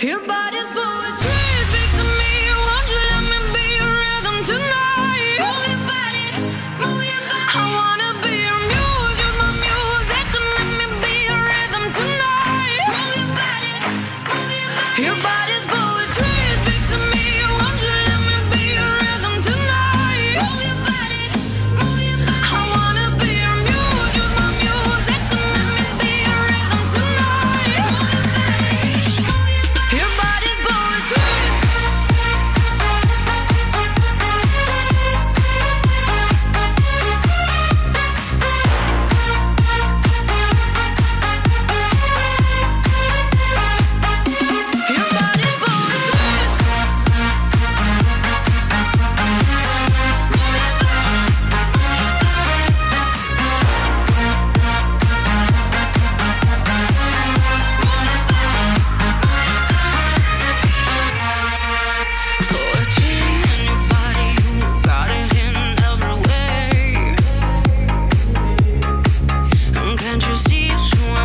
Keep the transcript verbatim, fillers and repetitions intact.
Your body's poetry, speak to me. Won't you let me be your rhythm tonight? Move your body, move your body. I wanna be your muse, use my music to let me be your rhythm tonight. Move your body, move your body. Your body's poetry, speak to me. Won't you let me be your rhythm tonight? Move your body, move your body. I wanna be your muse, use my music to let me be your rhythm tonight. Move your body. Your body's poetry. Can't you see it's